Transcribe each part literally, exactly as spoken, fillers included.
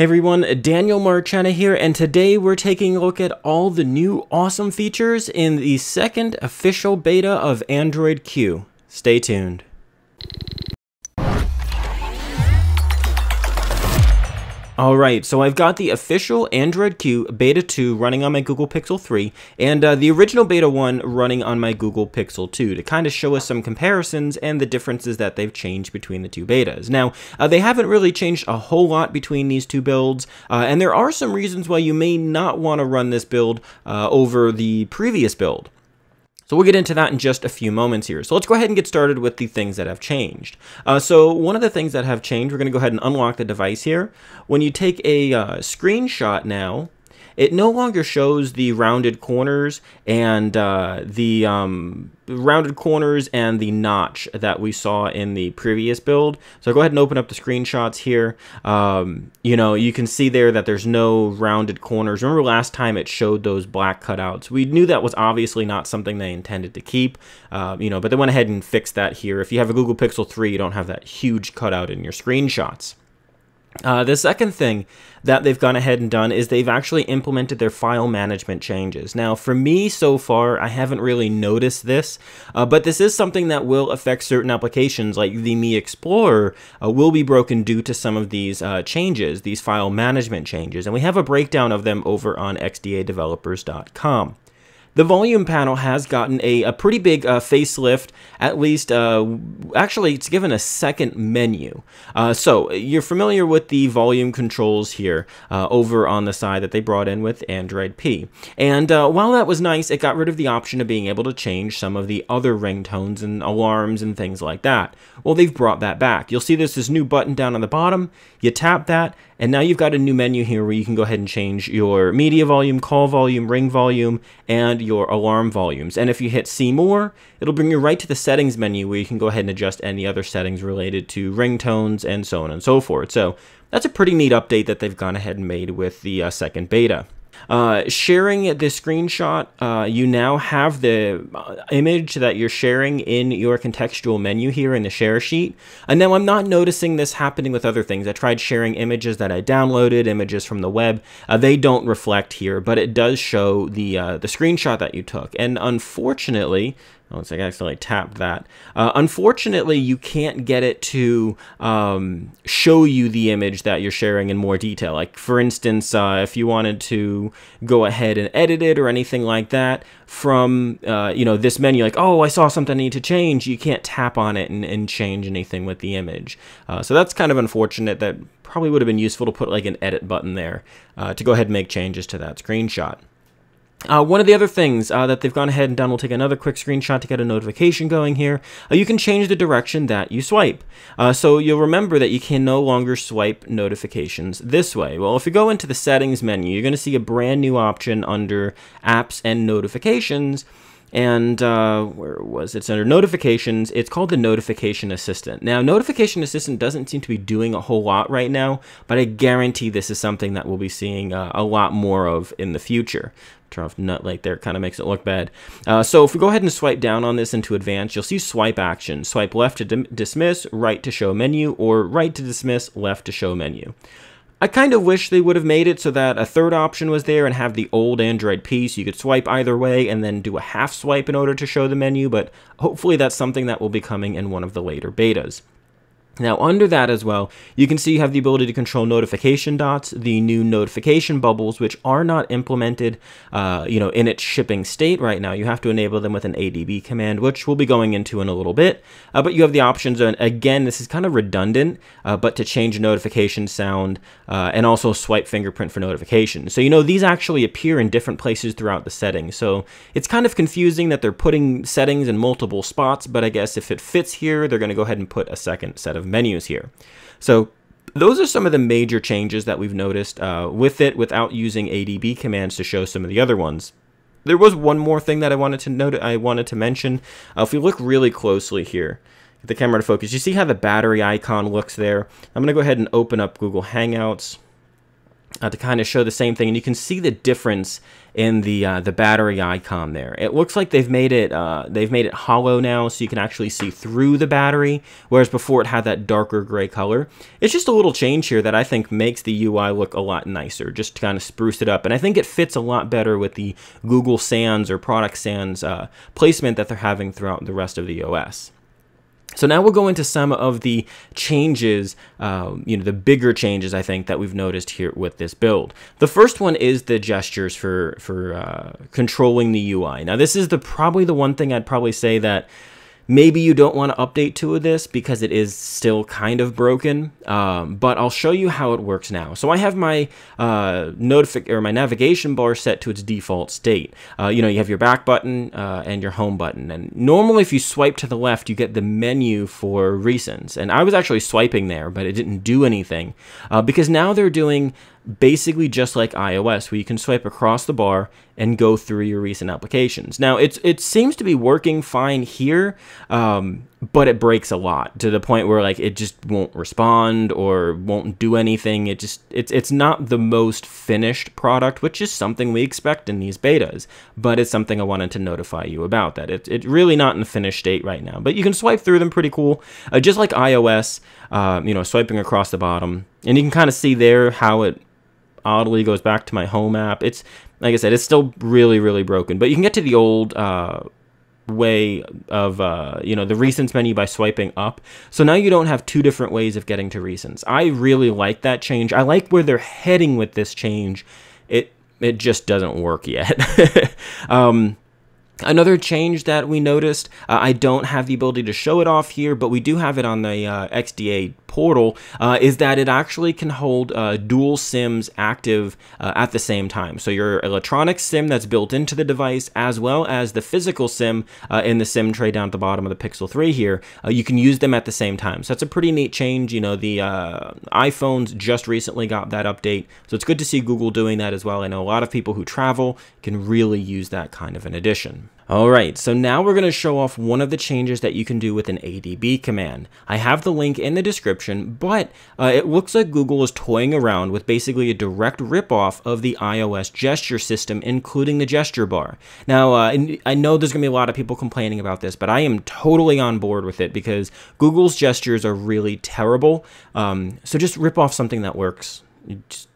Hey everyone, Daniel Marchena here, and today we're taking a look at all the new awesome features in the second official beta of Android Q. Stay tuned. Alright, so I've got the official Android Q Beta two running on my Google Pixel three, and uh, the original Beta one running on my Google Pixel two to kind of show us some comparisons and the differences that they've changed between the two betas. Now, uh, they haven't really changed a whole lot between these two builds, uh, and there are some reasons why you may not want to run this build uh, over the previous build. So we'll get into that in just a few moments here. So let's go ahead and get started with the things that have changed. Uh, so one of the things that have changed, we're going to go ahead and unlock the device here. When you take a uh, screenshot now, it no longer shows the rounded corners and uh, the um, rounded corners and the notch that we saw in the previous build. So go ahead and open up the screenshots here. Um, you know, you can see there that there's no rounded corners. Remember last time it showed those black cutouts. We knew that was obviously not something they intended to keep, uh, you know, but they went ahead and fixed that here. If you have a Google Pixel three, you don't have that huge cutout in your screenshots. Uh, the second thing that they've gone ahead and done is they've actually implemented their file management changes. Now, for me so far, I haven't really noticed this, uh, but this is something that will affect certain applications, like the Mi Explorer uh, will be broken due to some of these uh, changes, these file management changes, and we have a breakdown of them over on x d a developers dot com. The volume panel has gotten a, a pretty big uh, facelift, at least, uh, actually it's given a second menu. Uh, so you're familiar with the volume controls here uh, over on the side that they brought in with Android P. And uh, while that was nice, it got rid of the option of being able to change some of the other ringtones and alarms and things like that. Well, they've brought that back. You'll see there's this new button down on the bottom. You tap that, and now you've got a new menu here where you can go ahead and change your media volume, call volume, ring volume, and your alarm volumes. And if you hit see more, it'll bring you right to the settings menu where you can go ahead and adjust any other settings related to ringtones and so on and so forth. So that's a pretty neat update that they've gone ahead and made with the uh, second beta. Uh, sharing the screenshot, uh, you now have the image that you're sharing in your contextual menu here in the share sheet. And now I'm not noticing this happening with other things. I tried sharing images that I downloaded, images from the web. Uh, they don't reflect here, but it does show the, uh, the screenshot that you took. And unfortunately, once I accidentally tapped that. Uh, unfortunately, you can't get it to um, show you the image that you're sharing in more detail. Like, for instance, uh, if you wanted to go ahead and edit it or anything like that from, uh, you know, this menu, like, oh, I saw something I need to change, you can't tap on it and, and change anything with the image. Uh, so that's kind of unfortunate. That probably would have been useful to put, like, an edit button there uh, to go ahead and make changes to that screenshot. Uh, one of the other things uh, that they've gone ahead and done, we'll take another quick screenshot to get a notification going here. Uh, you can change the direction that you swipe. Uh, so you'll remember that you can no longer swipe notifications this way. Well, if you go into the settings menu, you're going to see a brand new option under apps and notifications. And uh, where was it? It's under notifications. It's called the Notification Assistant. Now, Notification Assistant doesn't seem to be doing a whole lot right now, but I guarantee this is something that we'll be seeing uh, a lot more of in the future. Turn off nut light there, kind of makes it look bad. Uh, so if we go ahead and swipe down on this into advanced, you'll see swipe action. Swipe left to dismiss, right to show menu, or right to dismiss, left to show menu. I kind of wish they would have made it so that a third option was there and have the old Android P, so you could swipe either way and then do a half swipe in order to show the menu, but hopefully that's something that will be coming in one of the later betas. Now, under that as well, you can see you have the ability to control notification dots, the new notification bubbles, which are not implemented, uh, you know, in its shipping state right now. You have to enable them with an A D B command, which we'll be going into in a little bit. Uh, but you have the options, and again, this is kind of redundant, uh, but to change notification sound uh, and also swipe fingerprint for notifications. So, you know, these actually appear in different places throughout the settings. So it's kind of confusing that they're putting settings in multiple spots, but I guess if it fits here, they're going to go ahead and put a second set of menus here. So those are some of the major changes that we've noticed uh, with it without using A D B commands to show some of the other ones. There was one more thing that I wanted to note, I wanted to mention. Uh, if we look really closely here, get the camera to focus, you see how the battery icon looks there. I'm going to go ahead and open up Google Hangouts. Uh, to kind of show the same thing, and you can see the difference in the uh, the battery icon there. It looks like they've made it uh, they've made it hollow now, so you can actually see through the battery, whereas before it had that darker gray color. It's just a little change here that I think makes the U I look a lot nicer, just to kind of spruce it up, and I think it fits a lot better with the Google Sans or Product Sans uh, placement that they're having throughout the rest of the O S. So now we'll go into some of the changes, uh, you know, the bigger changes I think that we've noticed here with this build. The first one is the gestures for for uh, controlling the U I. Now this is the probably the one thing I'd probably say that maybe you don't want to update to this because it is still kind of broken, um, but I'll show you how it works now. So I have my uh, notific or my navigation bar set to its default state. Uh, you know, you have your back button uh, and your home button, and normally if you swipe to the left, you get the menu for recents. And I was actually swiping there, but it didn't do anything uh, because now they're doing basically just like iOS, where you can swipe across the bar and go through your recent applications. Now, it's, it seems to be working fine here, um, but it breaks a lot to the point where like it just won't respond or won't do anything. It just it's it's not the most finished product, which is something we expect in these betas, but it's something I wanted to notify you about, that it's it really not in the finished state right now. But you can swipe through them pretty cool, uh, just like iOS, uh, you know, swiping across the bottom, and you can kind of see there how it oddly goes back to my home app. It's, like I said, it's still really, really broken, but you can get to the old uh, way of, uh, you know, the recents menu by swiping up. So now you don't have two different ways of getting to recents. I really like that change. I like where they're heading with this change. It, it just doesn't work yet. um, Another change that we noticed, uh, I don't have the ability to show it off here, but we do have it on the uh, X D A portal, uh, is that it actually can hold uh, dual SIMs active uh, at the same time. So your electronic SIM that's built into the device, as well as the physical SIM uh, in the SIM tray down at the bottom of the Pixel three here, uh, you can use them at the same time. So that's a pretty neat change. You know, the uh, iPhones just recently got that update, so it's good to see Google doing that as well. I know a lot of people who travel can really use that kind of an addition. All right, so now we're going to show off one of the changes that you can do with an A D B command. I have the link in the description, but uh, it looks like Google is toying around with basically a direct ripoff of the iOS gesture system, including the gesture bar. Now, uh, I know there's going to be a lot of people complaining about this, but I am totally on board with it because Google's gestures are really terrible. Um, so just rip off something that works. Just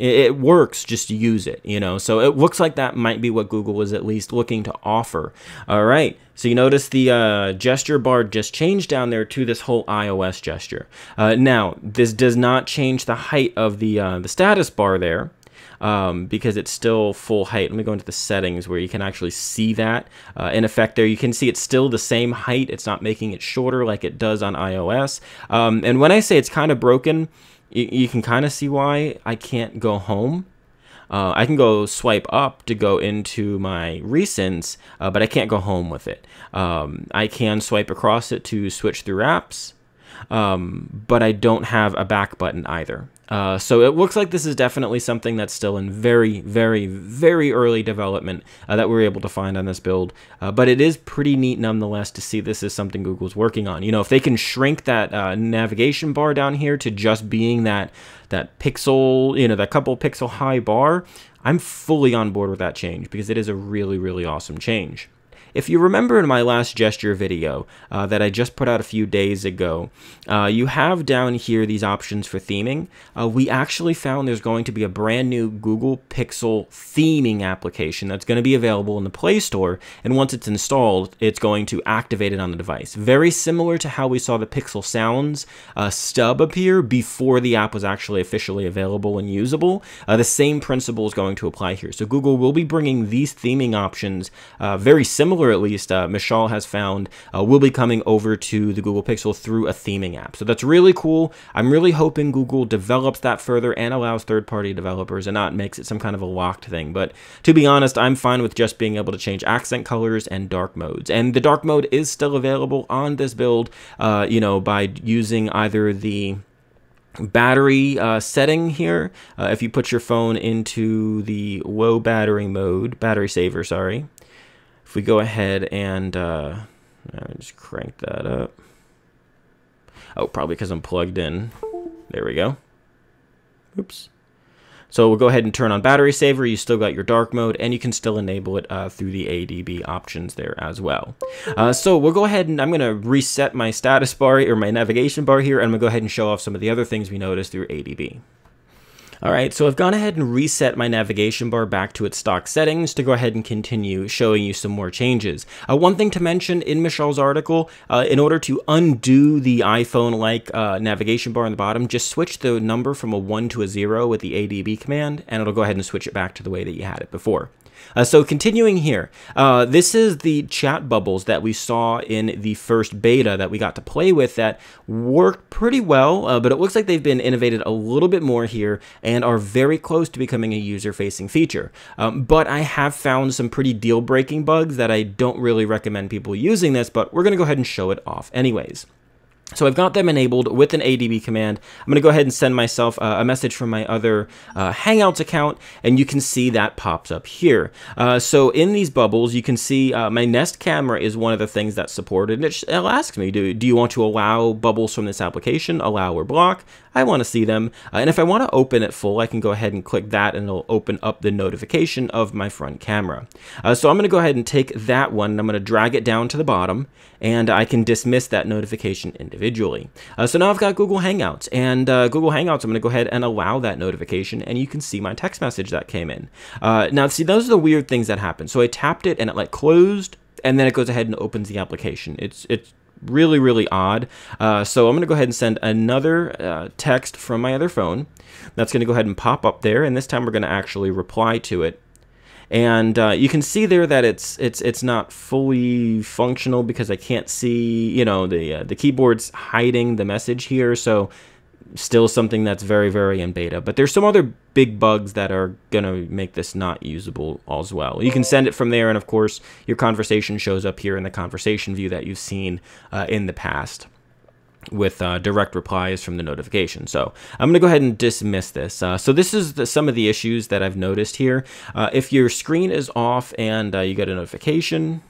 it works, just use it, you know. So it looks like that might be what Google is at least looking to offer. All right, so you notice the uh, gesture bar just changed down there to this whole iOS gesture. Uh, now, this does not change the height of the, uh, the status bar there, um, because it's still full height. Let me go into the settings where you can actually see that. Uh, in effect there, you can see it's still the same height. It's not making it shorter like it does on iOS. Um, and when I say it's kind of broken, you can kind of see why I can't go home. Uh, I can go swipe up to go into my recents, uh, but I can't go home with it. Um, I can swipe across it to switch through apps, um, but I don't have a back button either. Uh, so it looks like this is definitely something that's still in very, very, very early development uh, that we were able to find on this build. Uh, but it is pretty neat nonetheless to see this is something Google's working on. You know, if they can shrink that uh, navigation bar down here to just being that that pixel, you know, that couple pixel high bar, I'm fully on board with that change because it is a really, really awesome change. If you remember in my last gesture video uh, that I just put out a few days ago, uh, you have down here these options for theming. Uh, we actually found there's going to be a brand new Google Pixel theming application that's going to be available in the Play Store, and once it's installed, it's going to activate it on the device. Very similar to how we saw the Pixel Sounds uh, stub appear before the app was actually officially available and usable. Uh, the same principle is going to apply here. So Google will be bringing these theming options uh, very similar, or at least uh, Michelle has found, uh, will be coming over to the Google Pixel through a theming app. So that's really cool. I'm really hoping Google develops that further and allows third-party developers and not makes it some kind of a locked thing. But to be honest, I'm fine with just being able to change accent colors and dark modes. And the dark mode is still available on this build, uh, you know, by using either the battery uh, setting here. Uh, if you put your phone into the low battery mode, battery saver, sorry. If we go ahead and uh, just crank that up. Oh, probably because I'm plugged in. There we go. Oops. So we'll go ahead and turn on battery saver. You still got your dark mode, and you can still enable it uh, through the A D B options there as well. Uh, so we'll go ahead and I'm going to reset my status bar or my navigation bar here, and I'm going to go ahead and show off some of the other things we noticed through A D B. All right, so I've gone ahead and reset my navigation bar back to its stock settings to go ahead and continue showing you some more changes. Uh, one thing to mention in Michelle's article, uh, in order to undo the iPhone-like uh, navigation bar on the bottom, just switch the number from a one to a zero with the A D B command, and it'll go ahead and switch it back to the way that you had it before. Uh, so continuing here, uh, this is the chat bubbles that we saw in the first beta that we got to play with that worked pretty well, uh, but it looks like they've been innovated a little bit more here and are very close to becoming a user-facing feature. Um, but I have found some pretty deal-breaking bugs that I don't really recommend people using this, but we're going to go ahead and show it off anyways. So I've got them enabled with an A D B command. I'm going to go ahead and send myself uh, a message from my other uh, Hangouts account, and you can see that pops up here. Uh, so in these bubbles, you can see uh, my Nest camera is one of the things that's supported. And it'll ask me, do, do you want to allow bubbles from this application, allow or block? I want to see them. Uh, and if I want to open it full, I can go ahead and click that, and it'll open up the notification of my front camera. Uh, so I'm going to go ahead and take that one, and I'm going to drag it down to the bottom, and I can dismiss that notification individually. individually. Uh, so now I've got Google Hangouts, and uh, Google Hangouts, I'm going to go ahead and allow that notification, and you can see my text message that came in. Uh, now, see, those are the weird things that happen. So I tapped it, and it like closed, and then it goes ahead and opens the application. It's it's really, really odd. Uh, so I'm going to go ahead and send another uh, text from my other phone. That's going to go ahead and pop up there, and this time we're going to actually reply to it. And uh, you can see there that it's it's it's not fully functional because I can't see, you know, the uh, the keyboard's hiding the message here. So still something that's very, very in beta. But there's some other big bugs that are going to make this not usable as well. You can send it from there. And of course, your conversation shows up here in the conversation view that you've seen uh, in the past with uh, direct replies from the notification. So I'm going to go ahead and dismiss this. Uh, so this is the, some of the issues that I've noticed here. Uh, if your screen is off and uh, you get a notification,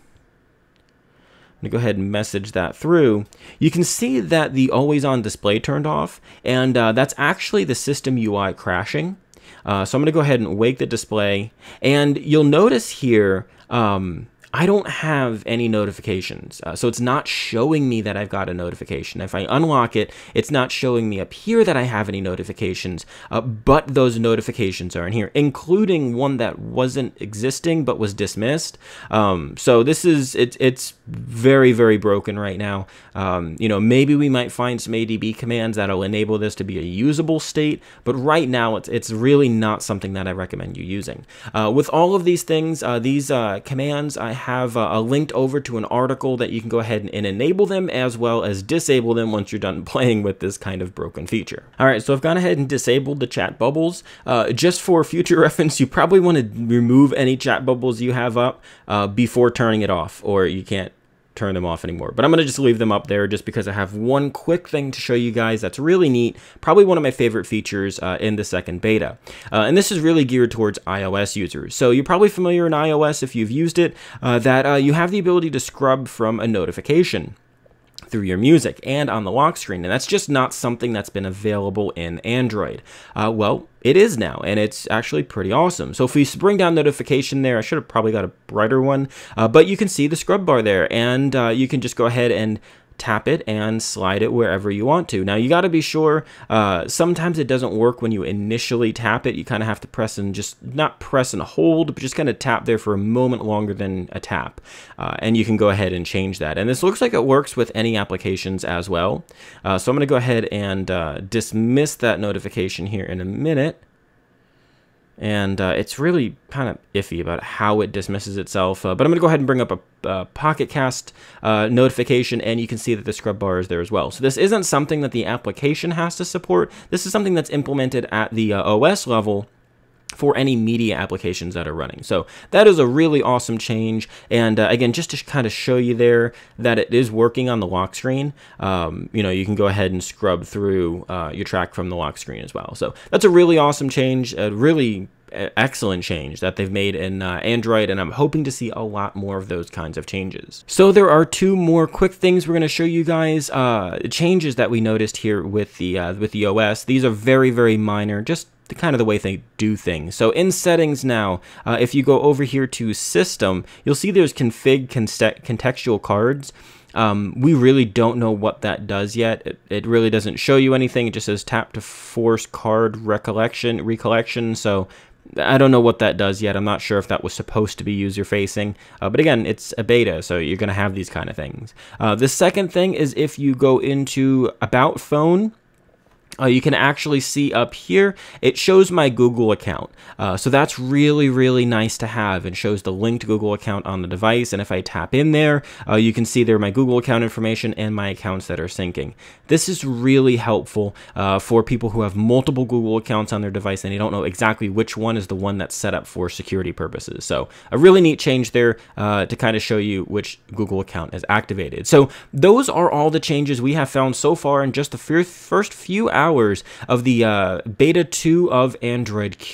I'm going to go ahead and message that through. You can see that the always on display turned off, and uh, that's actually the system U I crashing. Uh, so I'm going to go ahead and wake the display, and you'll notice here, um, I don't have any notifications, uh, so it's not showing me that I've got a notification. If I unlock it, it's not showing me up here that I have any notifications, uh, but those notifications are in here, including one that wasn't existing but was dismissed. Um, so this is, it, it's very, very broken right now. Um, you know, maybe we might find some A D B commands that'll enable this to be a usable state, but right now it's, it's really not something that I recommend you using. Uh, with all of these things, uh, these uh, commands, I have a uh, linked over to an article that you can go ahead and, and enable them as well as disable them once you're done playing with this kind of broken feature. All right, so I've gone ahead and disabled the chat bubbles. Uh, just for future reference, you probably want to remove any chat bubbles you have up uh, before turning it off, or you can't turn them off anymore. But I'm going to just leave them up there just because I have one quick thing to show you guys that's really neat, probably one of my favorite features uh, in the second beta. Uh, and this is really geared towards iOS users. So you're probably familiar in iOS if you've used it, uh, that uh, you have the ability to scrub from a notification through your music and on the lock screen. And that's just not something that's been available in Android. Uh, well, it is now, and it's actually pretty awesome. So if we bring down notification there, I should have probably got a brighter one, uh, but you can see the scrub bar there, and uh, you can just go ahead and tap it and slide it wherever you want to. Now you got to be sure, uh, sometimes it doesn't work when you initially tap it. You kind of have to press and just not press and hold, but just kind of tap there for a moment longer than a tap. Uh, and you can go ahead and change that. And this looks like it works with any applications as well. Uh, so I'm going to go ahead and uh, dismiss that notification here in a minute. And uh, it's really kind of iffy about how it dismisses itself. Uh, but I'm going to go ahead and bring up a uh, Pocket Cast uh, notification, and you can see that the scrub bar is there as well. So this isn't something that the application has to support. This is something that's implemented at the uh, O S level for any media applications that are running. So that is a really awesome change. And uh, again, just to kind of show you there that it is working on the lock screen, um, you know, you can go ahead and scrub through uh, your track from the lock screen as well. So that's a really awesome change, a really excellent change that they've made in uh, Android, and I'm hoping to see a lot more of those kinds of changes. So there are two more quick things we're going to show you guys, uh, changes that we noticed here with the, uh, with the O S. These are very, very minor, just the kind of the way they do things. So in settings now, uh, if you go over here to system, you'll see there's config contextual cards. Um, we really don't know what that does yet. It, it really doesn't show you anything. It just says tap to force card recollection, recollection. So I don't know what that does yet. I'm not sure if that was supposed to be user-facing, uh, but again, it's a beta, so you're going to have these kind of things. Uh, the second thing is if you go into About Phone, Uh, you can actually see up here, it shows my Google account. Uh, so that's really, really nice to have. It shows the linked Google account on the device. And if I tap in there, uh, you can see there my Google account information and my accounts that are syncing. This is really helpful uh, for people who have multiple Google accounts on their device and they don't know exactly which one is the one that's set up for security purposes. So a really neat change there uh, to kind of show you which Google account is activated. So those are all the changes we have found so far in just the first few hours Hours of the uh, beta two of Android Q.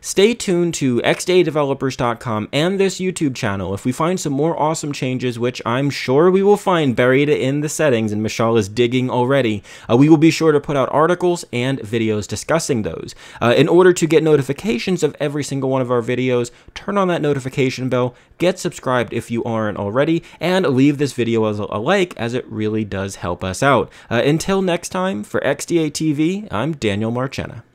Stay tuned to x d a developers dot com and this YouTube channel if we find some more awesome changes, which I'm sure we will find buried in the settings, and Michelle is digging already. Uh, we will be sure to put out articles and videos discussing those. Uh, in order to get notifications of every single one of our videos, turn on that notification bell, get subscribed if you aren't already, and leave this video as a like, as it really does help us out. Uh, until next time, for X D A T V, I'm Daniel Marchena.